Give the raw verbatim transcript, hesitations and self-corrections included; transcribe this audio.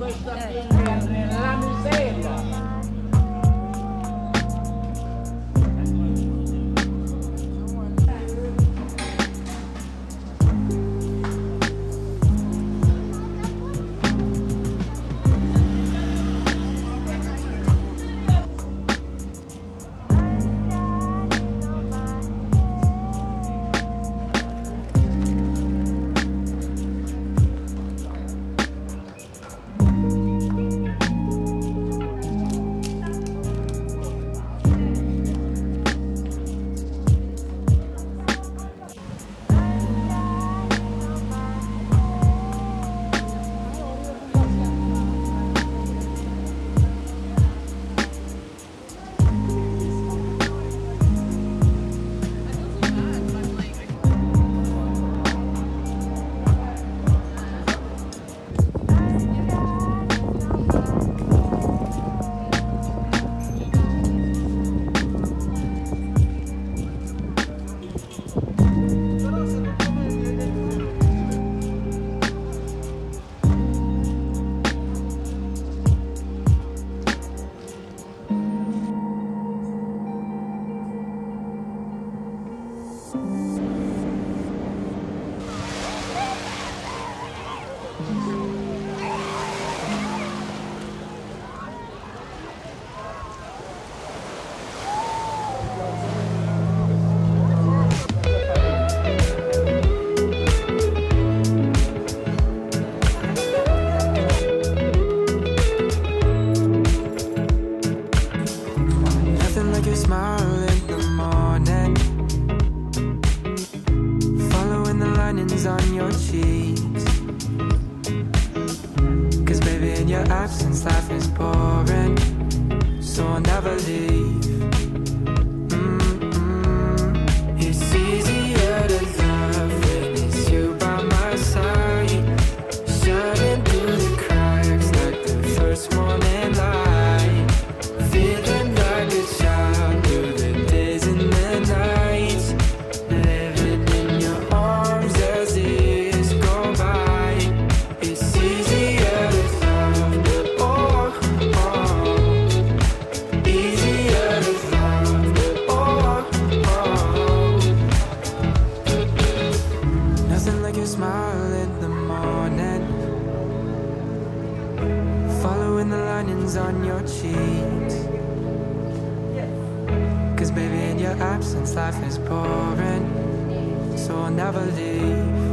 questa qui nella miseria. Smile in the morning, following the linings on your cheeks. Cause baby, in your absence life is boring, so I'll never leave. Mm-mm. It's easier to love when it's you by my side, shining through the cracks like the first morning light. Feeling like a child through the days and the nights, living in your arms as years go by. It's easier to love, oh, oh. Easier to love, oh, oh. Nothing like your smile in the morning, following the linings on your cheeks. Cause baby, in your absence life is boring, so I'll never leave.